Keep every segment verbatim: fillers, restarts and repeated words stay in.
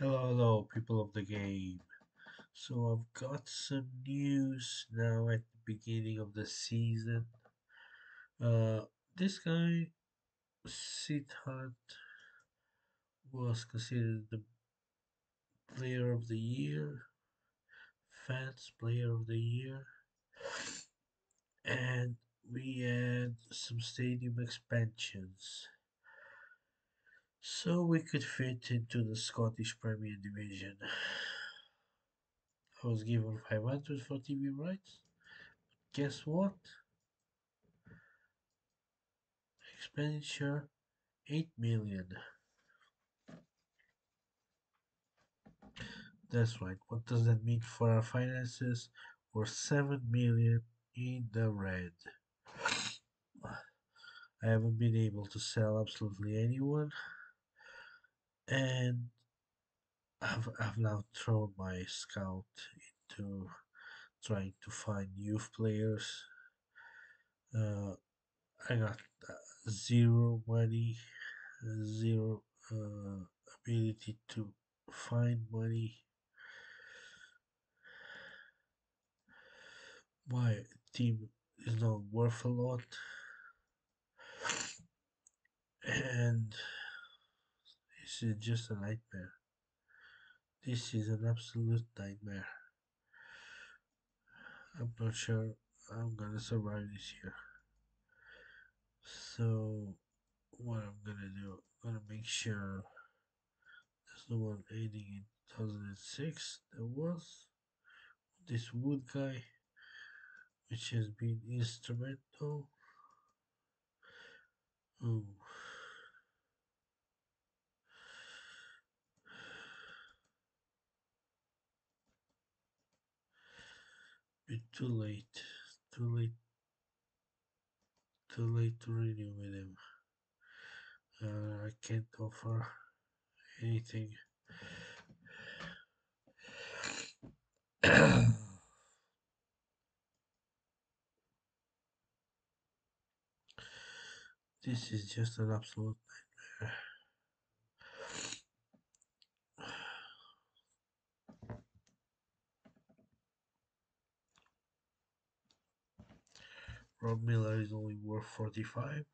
Hello, hello, people of the game. So I've got some news now at the beginning of the season. Uh, this guy, Sid Hunt, was considered the player of the year, fans player of the year, and we had some stadium expansions, so we could fit into the Scottish Premier Division. I was given five hundred for T V rights. Guess what? Expenditure eight million. That's right. What does that mean for our finances? We're seven million in the red. I haven't been able to sell absolutely anyone. And I've, I've now thrown my scout into trying to find youth players. Uh, I got zero money, zero uh, ability to find money. My team is not worth a lot. And this is just a nightmare. This is an absolute nightmare. I'm not sure I'm gonna survive this year. So what I'm gonna do, I'm gonna make sure there's no one aiding in two thousand six. There was this Wood guy, which has been instrumental. Ooh. Bit too late, too late, too late to renew with him. Uh, I can't offer anything. This is just an absolute nightmare. Rob Miller is only worth forty-five,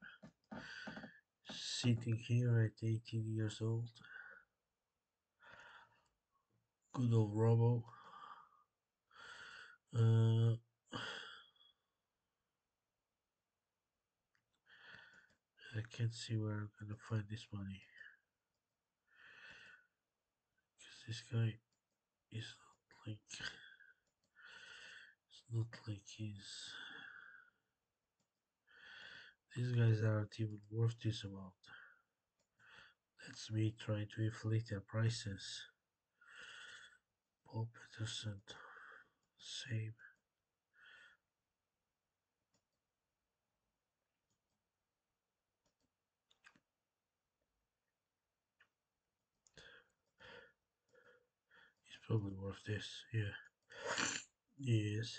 sitting here at eighteen years old. Good old Robo. Uh, I can't see where I'm gonna find this money, because this guy is not like, it's not like he's... These guys aren't even worth this amount. That's me trying to inflate their prices. Paul Peterson, same. He's probably worth this, yeah. Yes.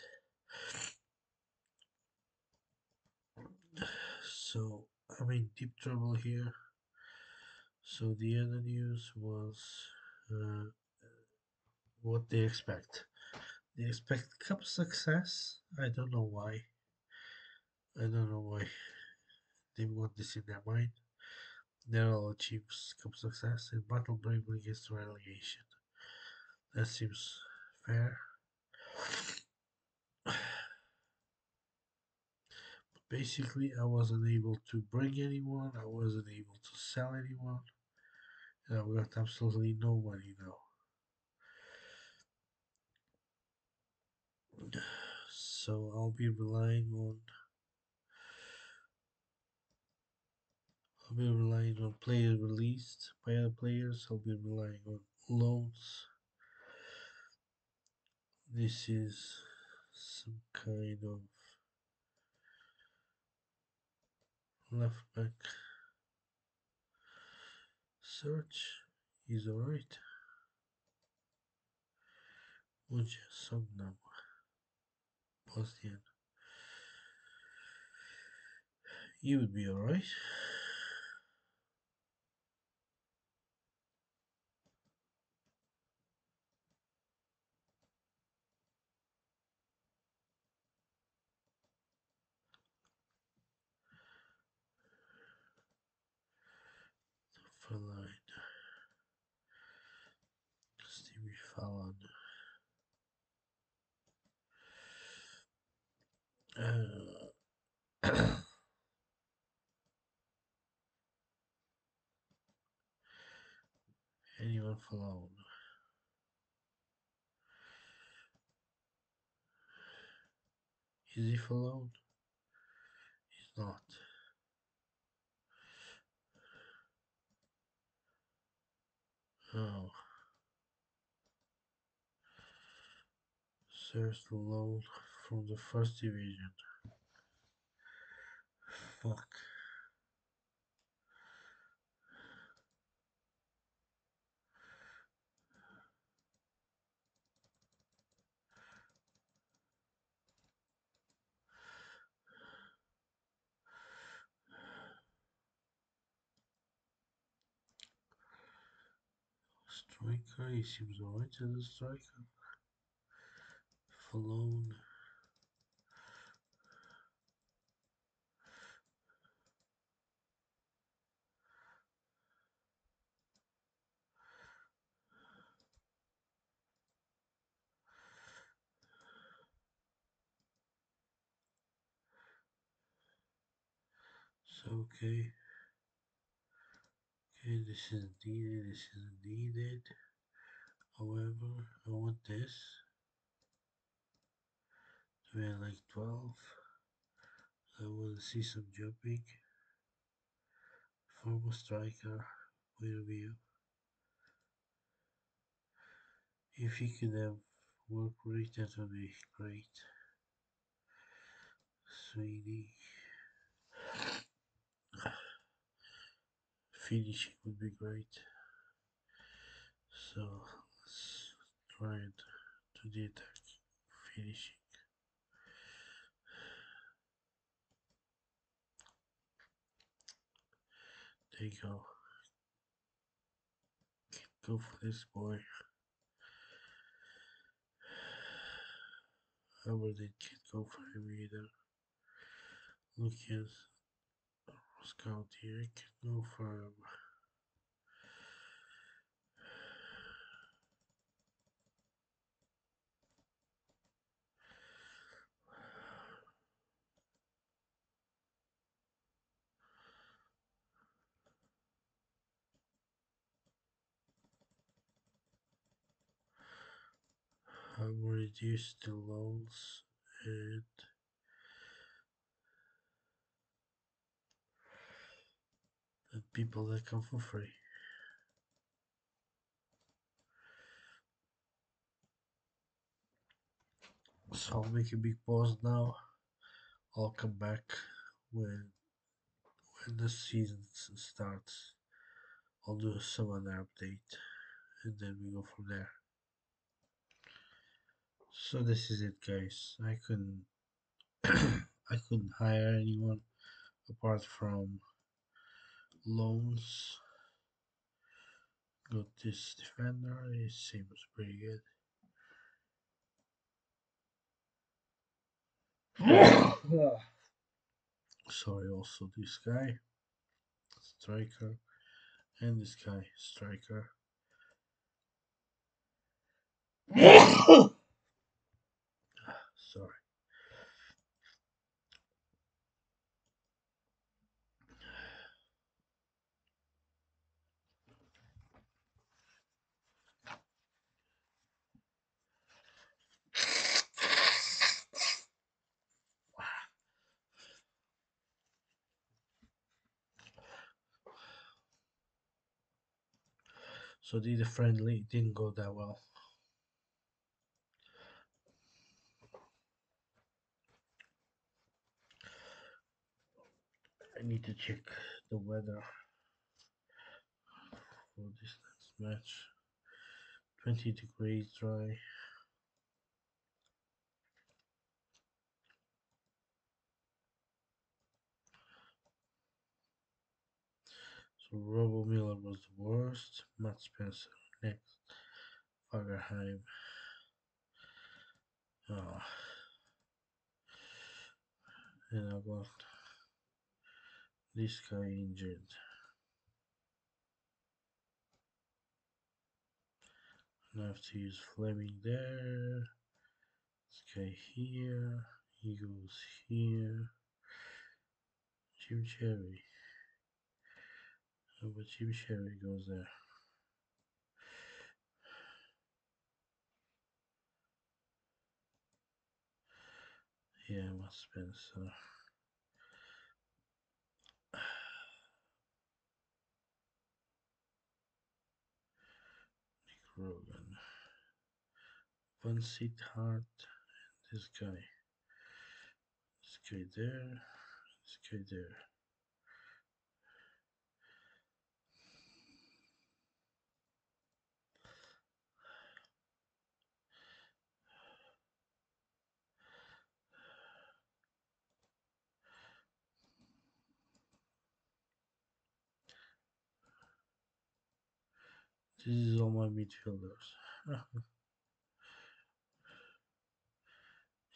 So I'm in deep trouble here. So the other news was uh, what they expect. They expect cup success. I don't know why. I don't know why they want this in their mind. They'll achieve cup success and battle bravely against relegation. That seems fair. Basically, I wasn't able to bring anyone, I wasn't able to sell anyone, and I've got absolutely no money now. So I'll be relying on I'll be relying on players released by other players, I'll be relying on loans. This is some kind of left back search. Is alright. Which some now Bosnian. He would be alright. yourself alone. Is he alone? He's not. Oh. Serves alone from the first division. Fuck. Striker, he seems alright as a striker. Alone. So okay. Okay, this isn't needed, this isn't needed. However, I want this. We are like twelve. I will see some jumping. Former striker, where are you? If he could have work rate, that would be great. Sweeney. Finishing would be great. So let's try it to the attack. Finishing. There you go. Go for this boy. However, they can't go for him either. Look at Scout here. I can go for him. I will reduce the lols and the people that come for free. So I'll make a big pause now. I'll come back when when the season starts. I'll do some other update and then we go from there. So this is it, guys. I couldn't I couldn't hire anyone apart from loans. Got this defender, it seems pretty good. Sorry, also this guy striker and this guy striker. Sorry. So did a friendly, it didn't go that well. I need to check the weather for this next match. twenty degrees, dry. So Robo Miller was the worst. Matt Spencer next. Fagerheim. Oh. And I got this guy injured. And I have to use Fleming there. This guy here. He goes here. Jim Cherry. Oh, but Jim Cherry goes there. Yeah, Matt Spencer. Nick Rogan. One Siddharth and this guy. This guy there. This guy there. This is all my midfielders.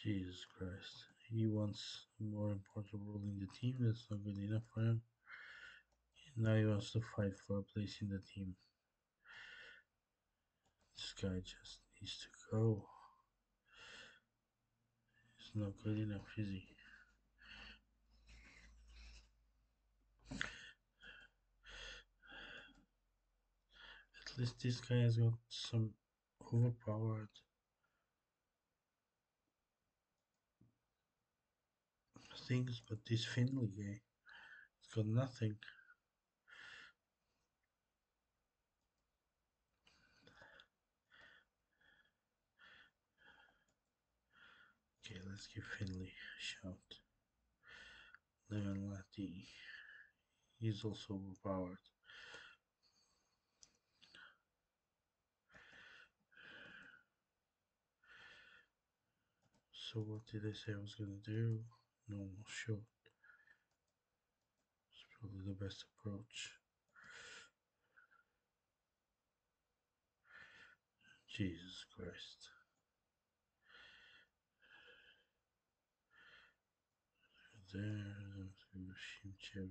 Jesus Christ. He wants a more important role in the team. That's not good enough for him. And now he wants to fight for a place in the team. This guy just needs to go. It's not good enough, is he? At least this guy has got some overpowered. Things, but this Finley guy, it's got nothing. Okay, let's give Finley a shout. Leon Lati, he's also overpowered. So what did I say I was gonna do? Normal shot. It's probably the best approach. Jesus Christ. There, Jim Cherry.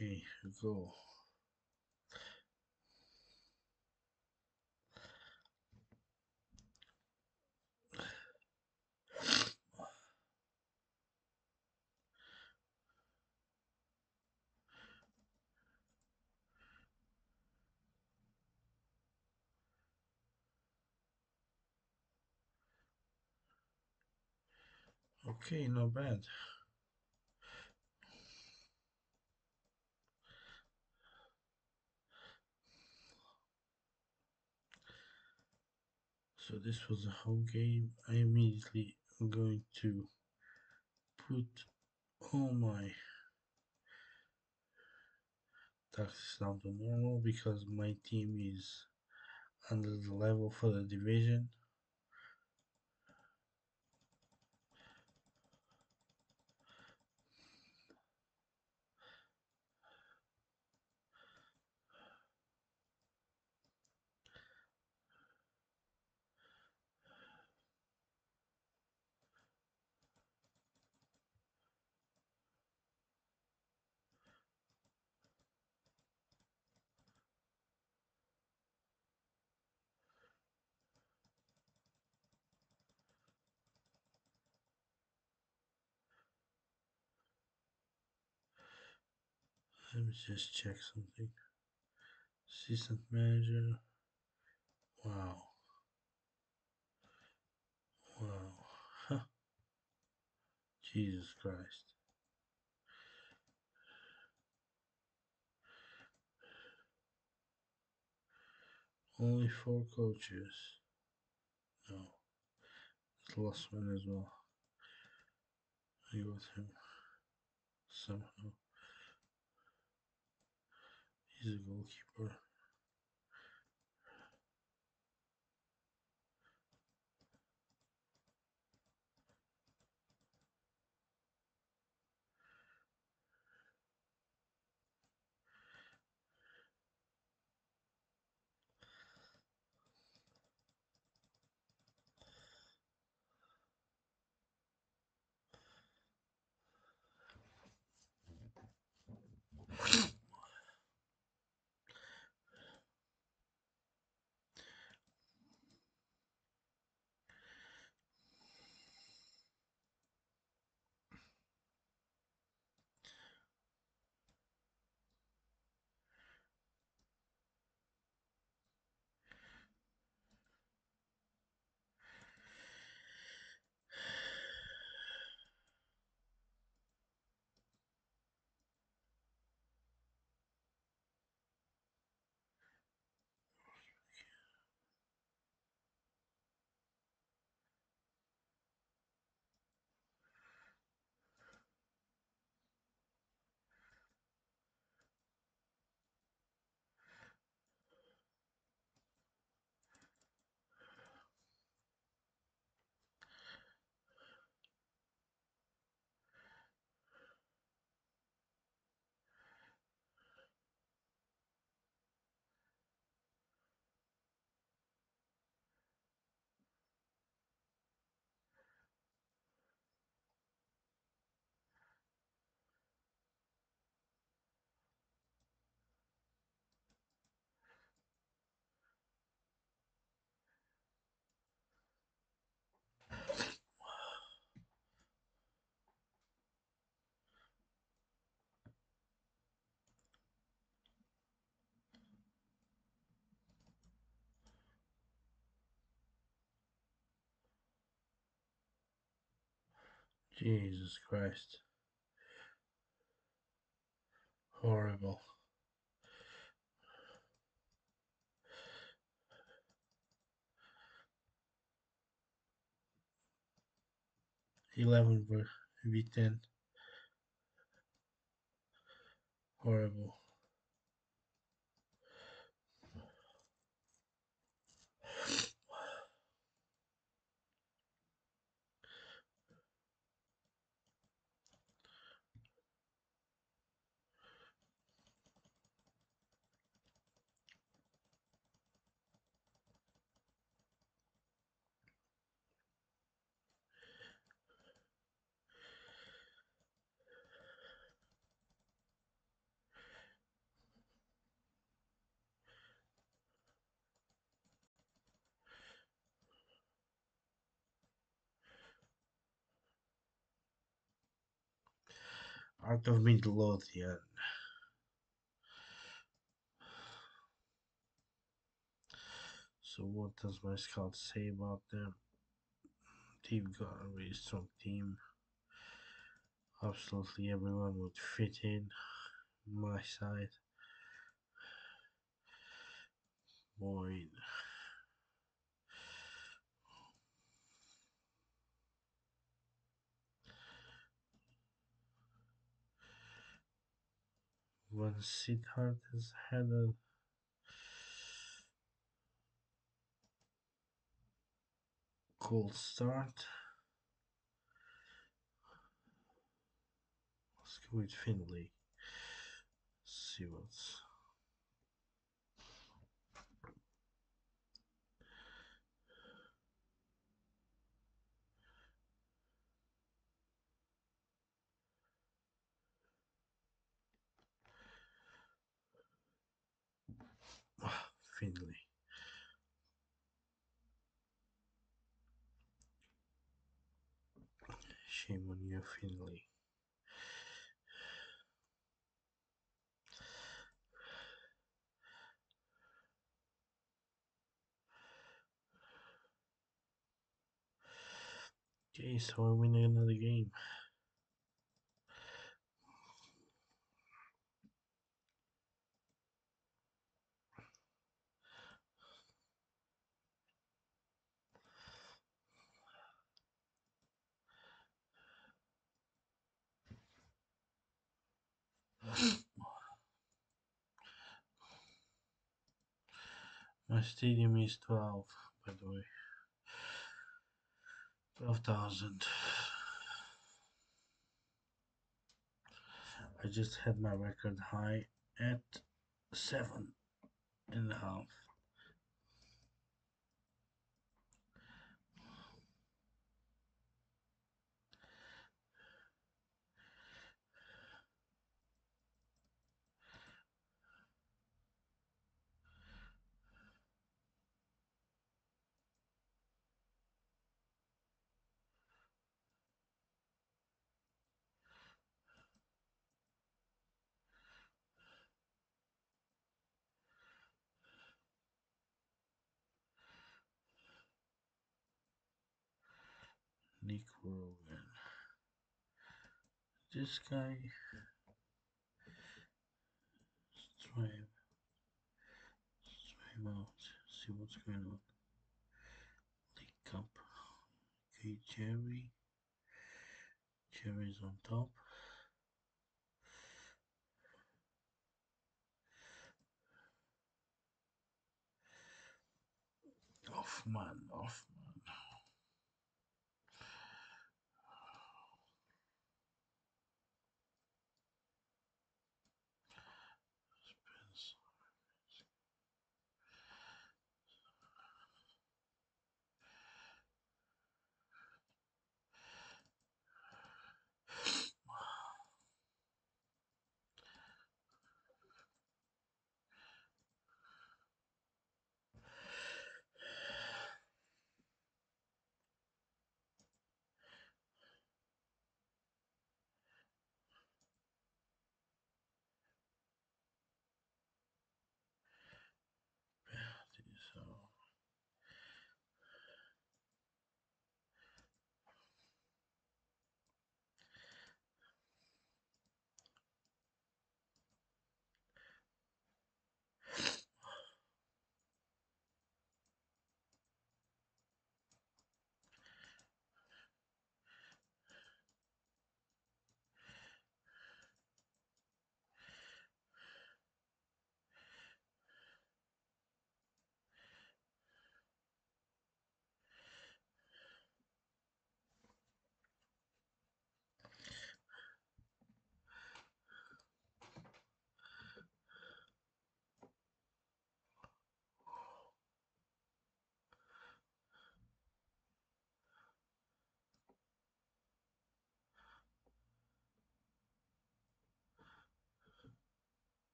Okay, go. Okay, not bad. So this was the whole game. I immediately am going to put all my taxes down to normal because my team is under the level for the division. Let me just check something. Assistant manager. Wow. Wow. Huh. Jesus Christ. Only four coaches. No. It's the last one as well. I got him. Somehow. He's a goalkeeper. Jesus Christ. Horrible. eleven v ten. Horrible. I don't mean to load yet. So what does my scout say about them? They've got a really strong team. Absolutely everyone would fit in. My side. Boyd. When Siddharth has had a cold start, let's go with Finley. See what's Finley. Shame on you, Finley. Okay, so I win another game. My stadium is twelve, by the way, twelve thousand. I just had my record high at seven and a half. Nick Rogan. This guy strive strive out, see what's going on. Link up. Okay, Cherry. Cherry's on top. Off man, off man.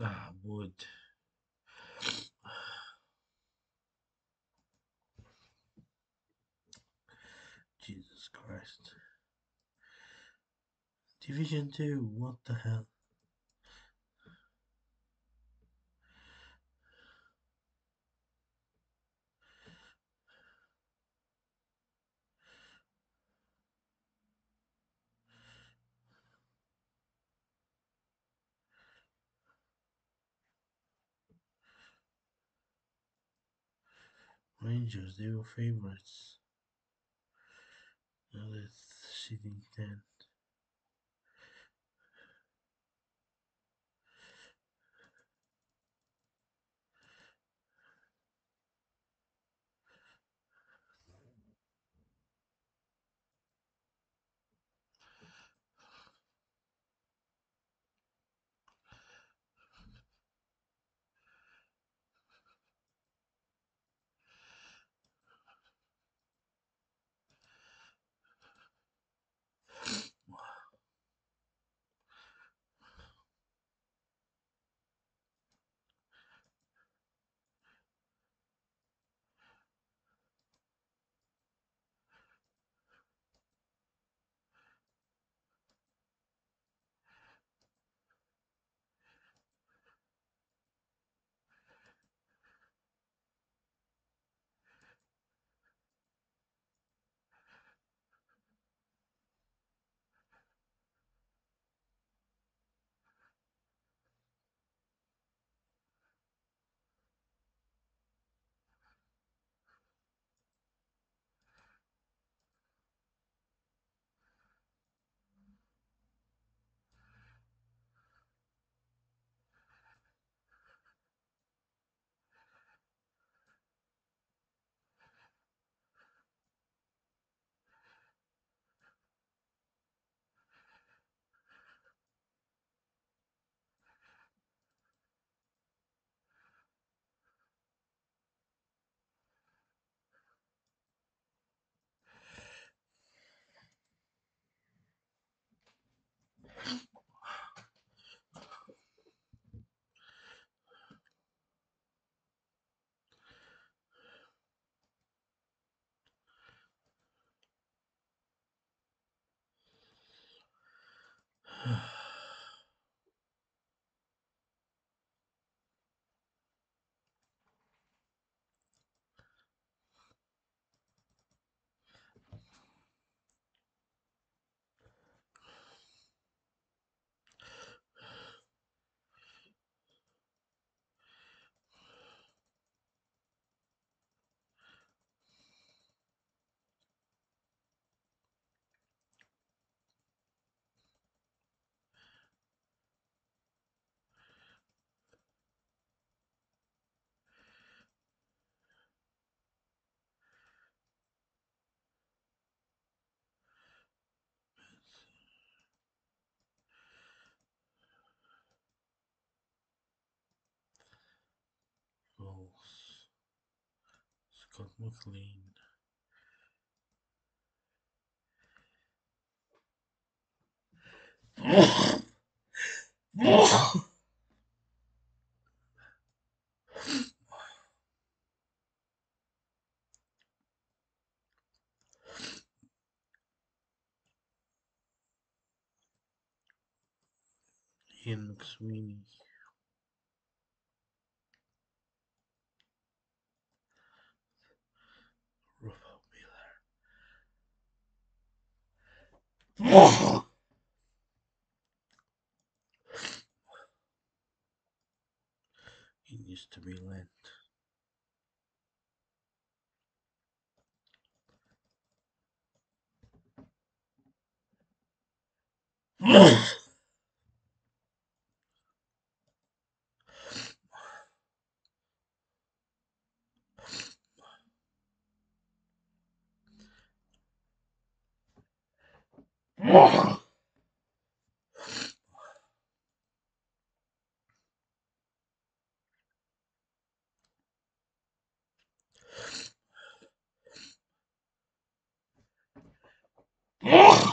Ah, Wood. Jesus Christ. Division two, what the hell? Rangers, they were favourites. Now they're sitting ten. Scott McLean, oh. Oh. Ian McSweeney. Oh. It used to be Lent. Oh. Oh. Oh.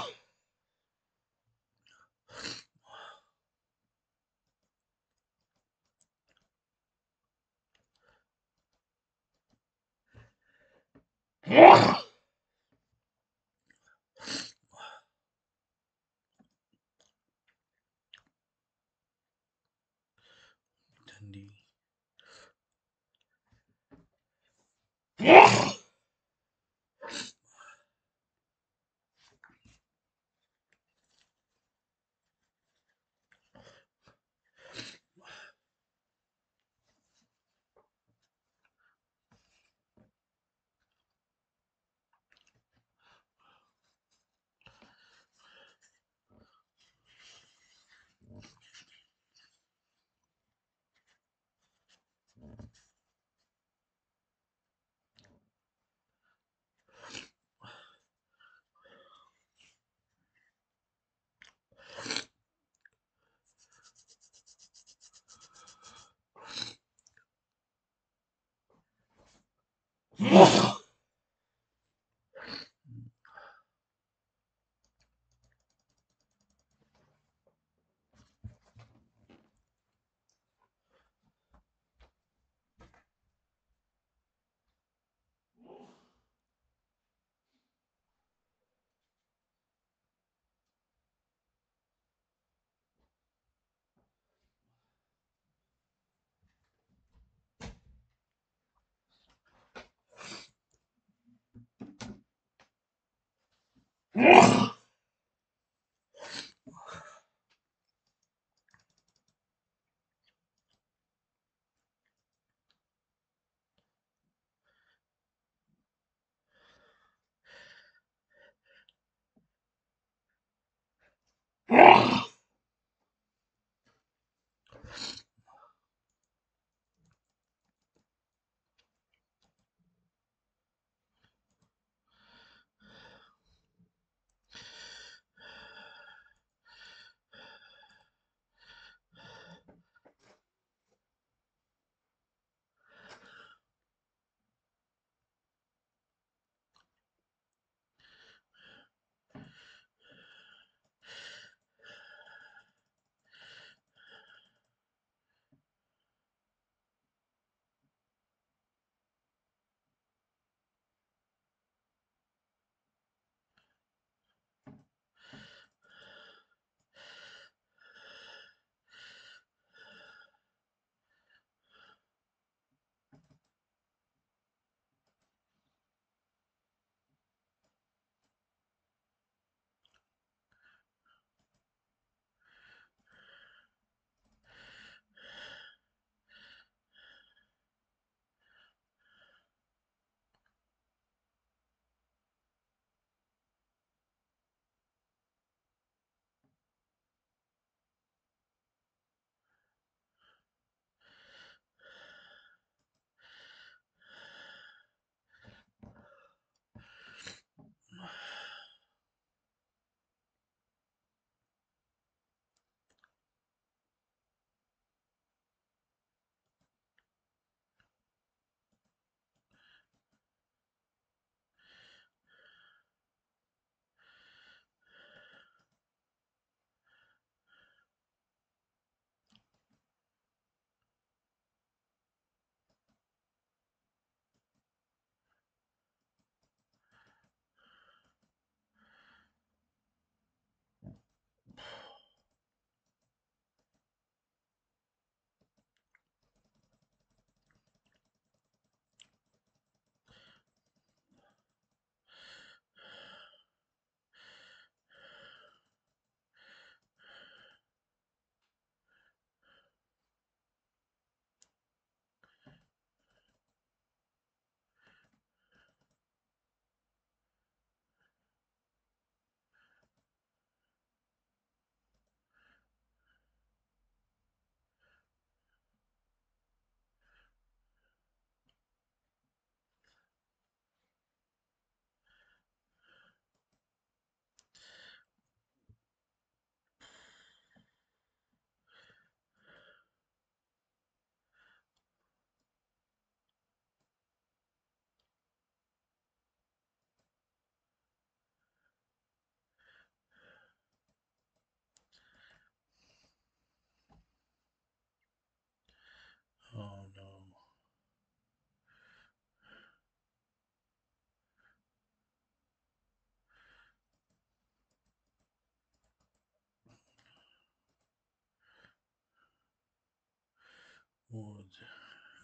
Wood.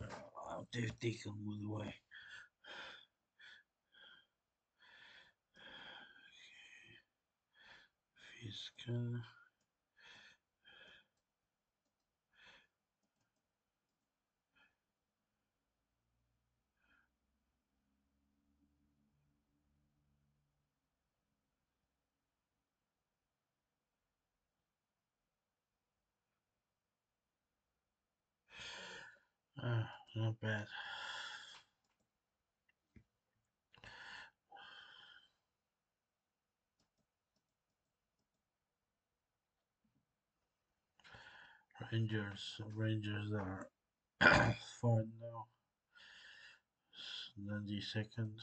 Oh, Dave Deacon Wood away. Okay. Fisker. Uh, not bad. Rangers, Rangers are fine now. ninety-second.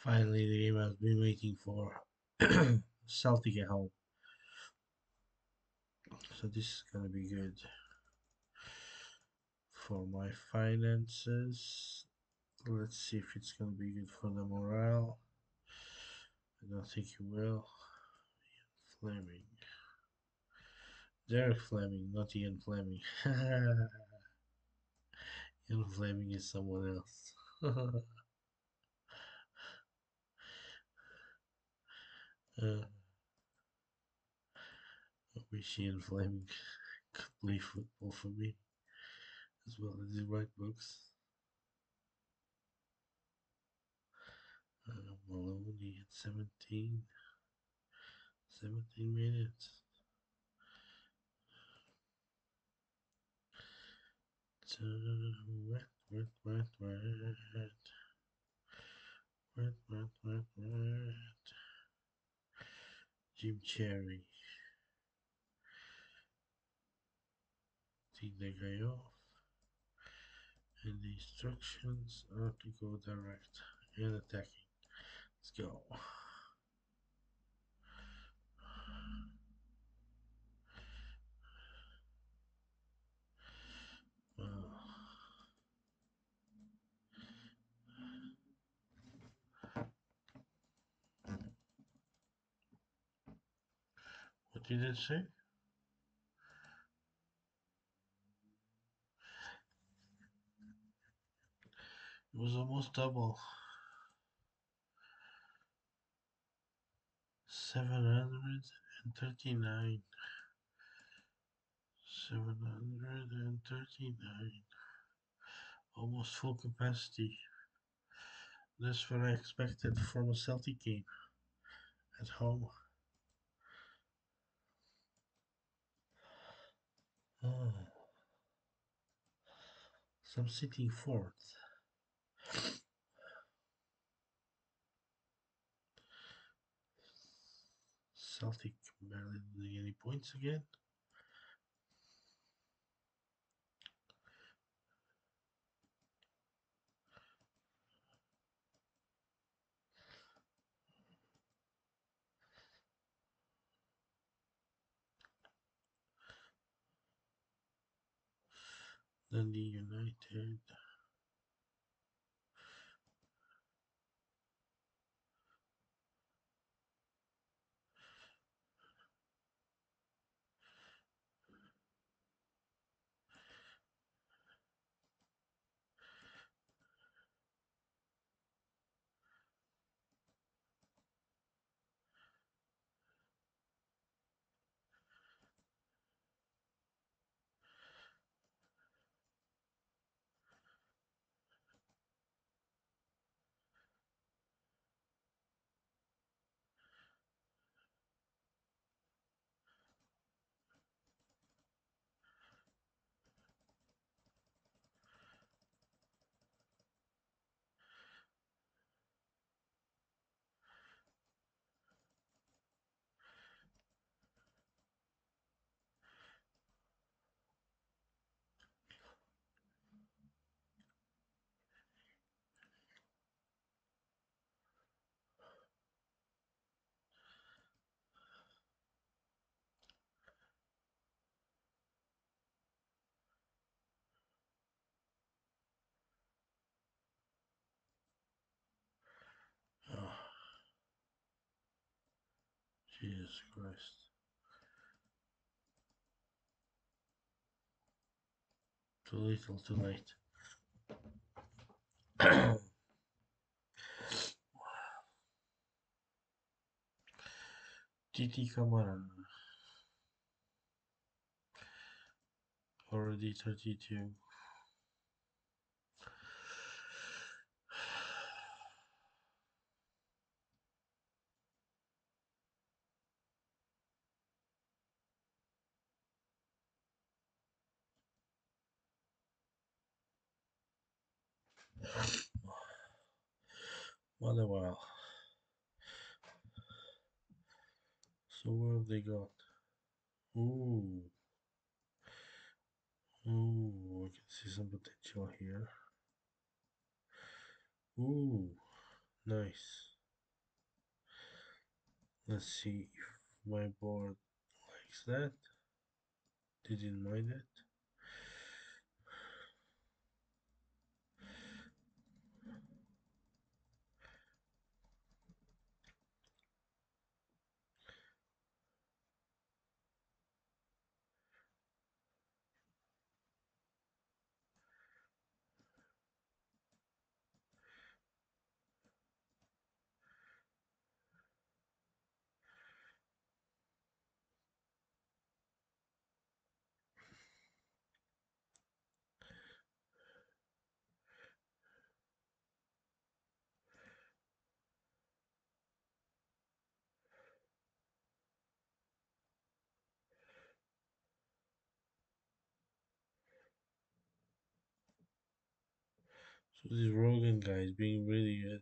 Finally, the game I've been waiting for. Celtic at home. So this is going to be good for my finances. Let's see if it's going to be good for the morale. I don't think it will. Ian Fleming. Derek Fleming, not Ian Fleming. Ian Fleming is someone else. Uh, I wish Ian Fleming could play football for me, as well as he write books. Uh, Maloney at seventeen, seventeen minutes, so, wet, wet, wet, wet, wet, wet, wet, wet. Jim Cherry, take the guy off, and the instructions are to go direct and attacking. Let's go. Did it say? It was almost double. Seven hundred and thirty-nine. Seven hundred and thirty-nine. Almost full capacity. That's what I expected from a Celtic game at home. Oh. So I'm sitting fourth. Celtic barely doing any points again. Then the United. Jesus Christ. Too little, too late. Titi Kamara. Already thirty-two. What a while. So what have they got? Ooh. Ooh, I can see some potential here. Ooh, nice. Let's see if my board likes that. Didn't mind it. So this Rogan guy is being really good.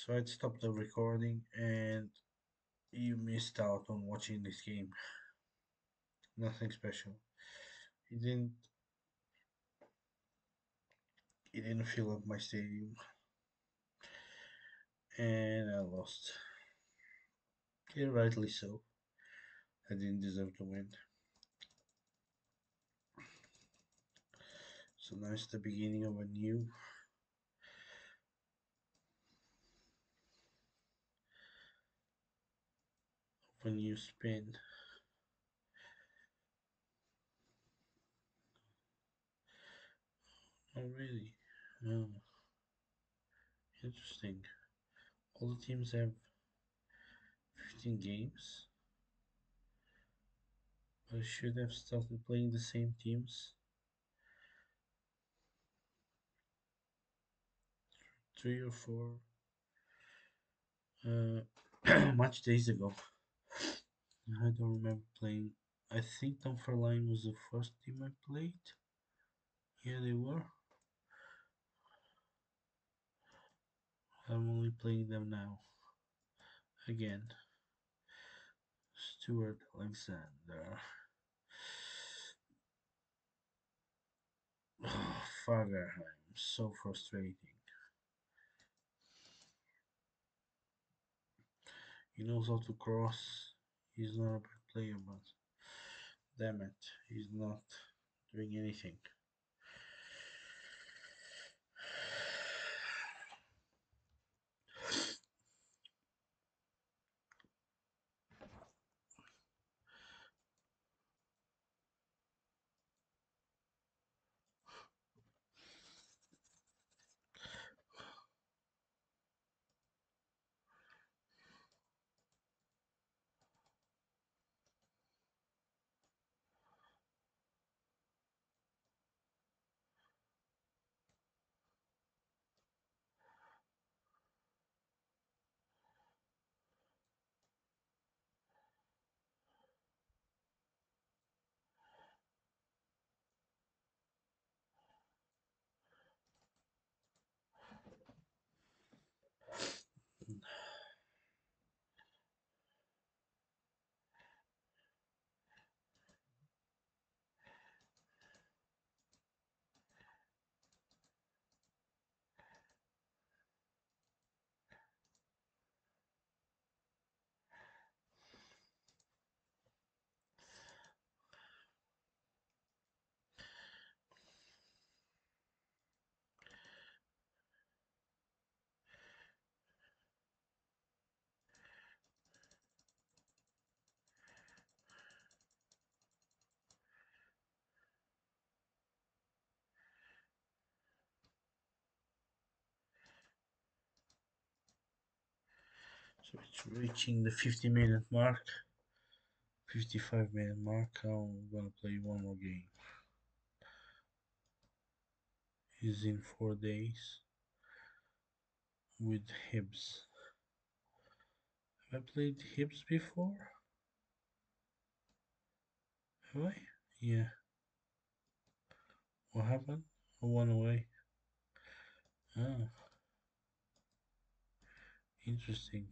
So I'd stopped the recording and you missed out on watching this game. Nothing special. It didn't it didn't fill up my stadium. And I lost. Yeah, rightly so. I didn't deserve to win. So now it's the beginning of a new a new spin. Oh really? Oh. Interesting. All the teams have fifteen games. I should have started playing the same teams. Three or four uh, match days ago. I don't remember playing. I think Dunfermline was the first team I played. Yeah, they were. I'm only playing them now. Again. Stuart Alexander. Oh, Fagerheim. So frustrating. He knows how to cross. He's not a bad player, but damn it, he's not doing anything. So it's reaching the fifty minute mark, fifty-five minute mark. I'm gonna play one more game. He's in four days with Hibs. Have I played Hibs before? Have I? Yeah. What happened? I won away. Ah. Interesting.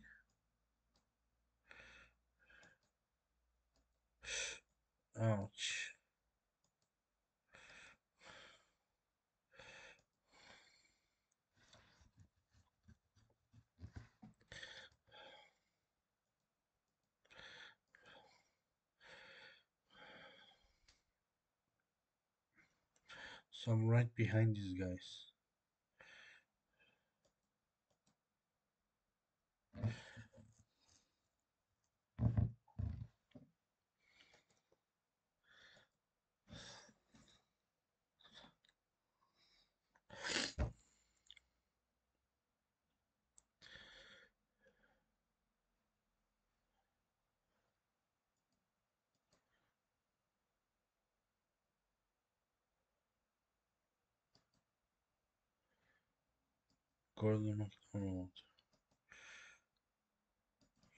Ouch. So I'm right behind these guys. Gordon McDonald.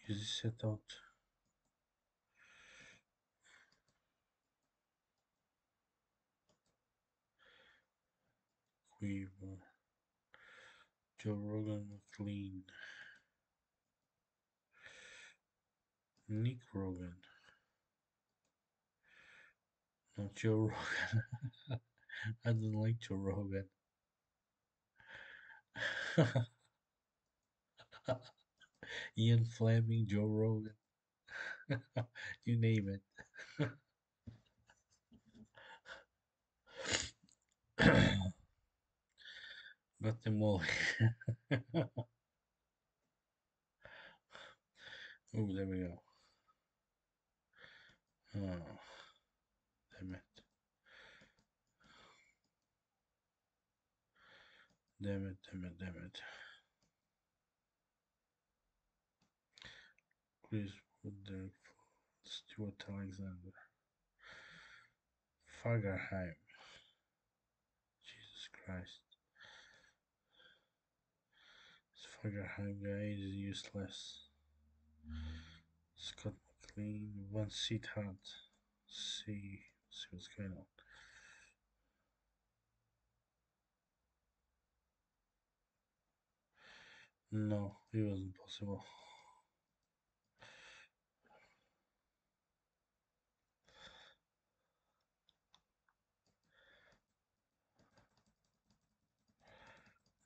Is this set out? Weaver. Joe Rogan McLean. Nick Rogan. Not Joe Rogan. I don't like Joe Rogan. Ian Fleming, Joe Rogan, you name it. Got them all. Oh, there we go. Oh, damn it. Damn it, damn it, damn it. Chris Wood, Derek, Stuart Alexander. Fagerheim. Jesus Christ. This Fagerheim guy is useless. Scott McLean, one Sid Hunt. See, see what's going on. No, it wasn't possible.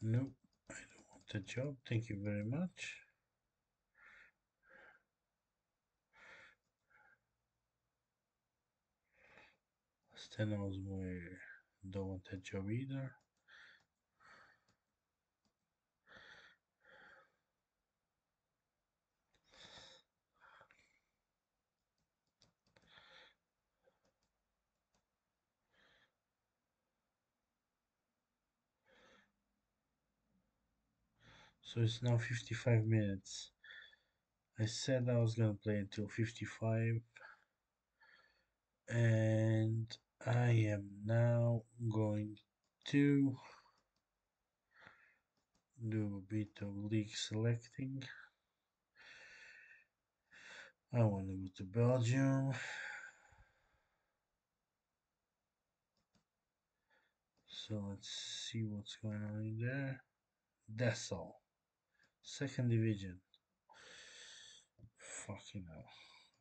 Nope, I don't want the job. Thank you very much. Stanos, we don't want that job either. So it's now fifty-five minutes. I said I was gonna play until fifty-five, and I am now going to do a bit of league selecting. I want to go to Belgium. So let's see what's going on in there. That's all. Second division. Fucking hell.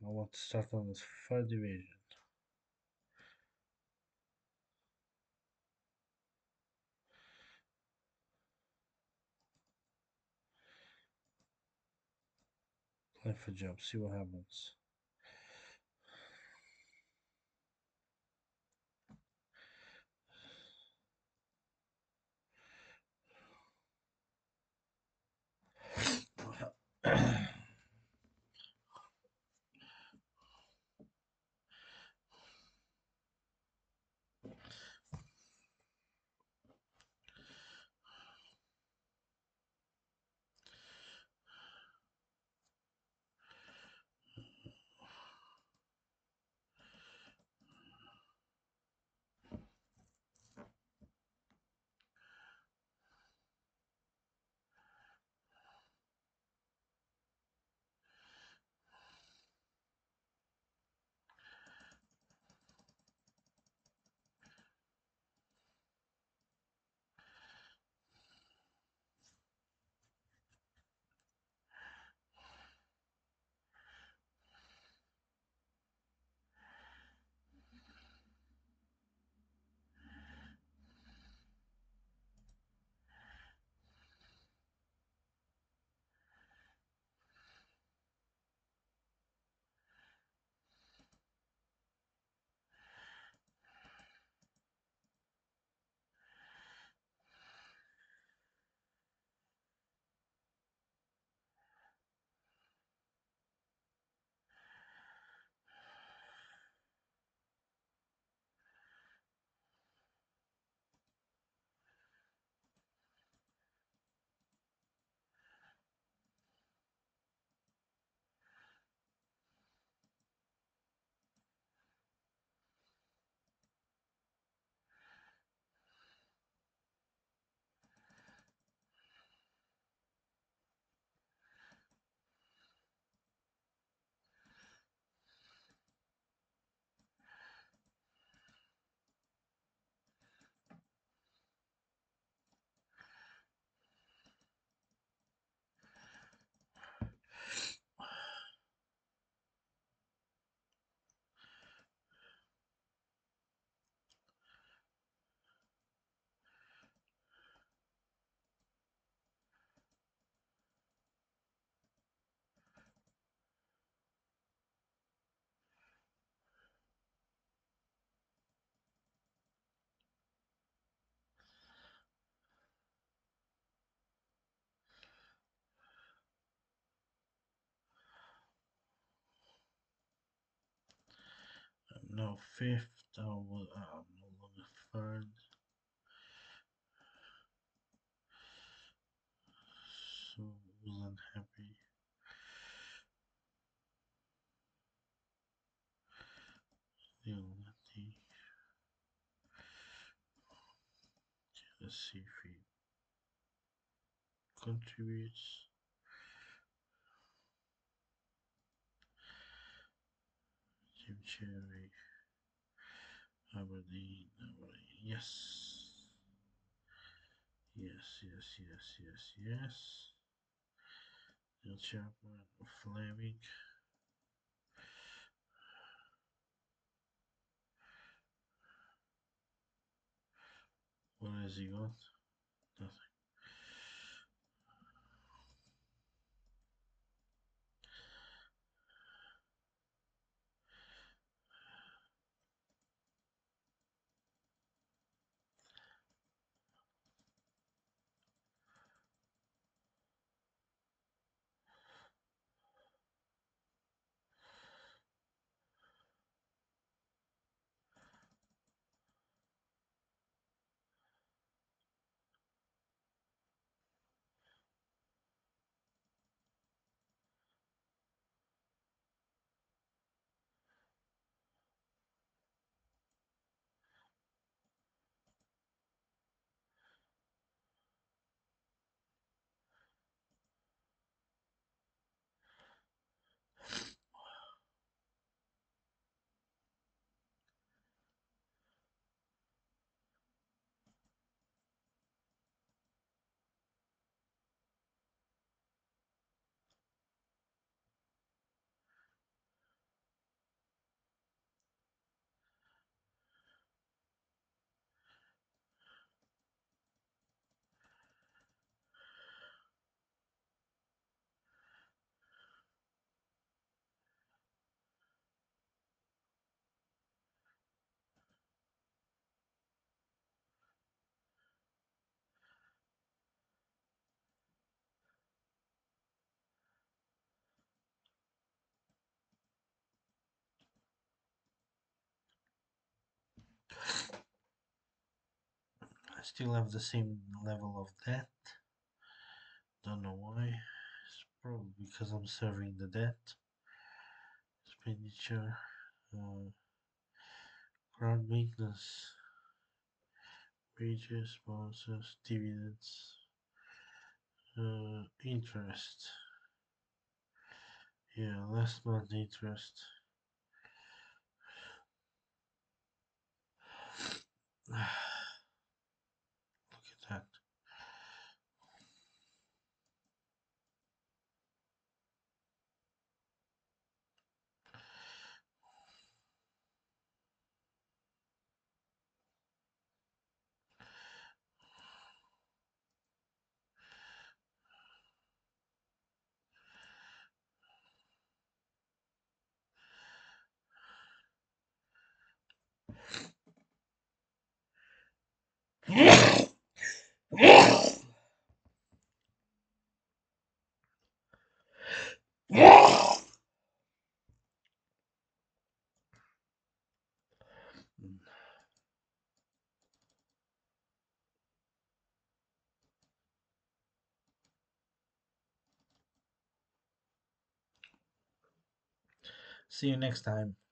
I want to start on this third division. Play for job, see what happens. or fifth, or um, third. So I was unhappy. Leon Lati. Let's see if he contributes. Jim Cherry. Aberdeen, Aberdeen. Yes. Yes, yes, yes, yes, yes. Neil Chapman, Fleming. What has he got? Nothing. I still have the same level of debt. Don't know why. It's probably because I'm serving the debt. Expenditure, uh, ground maintenance, wages, bonuses, dividends, uh, interest. Yeah, last month interest. See you next time.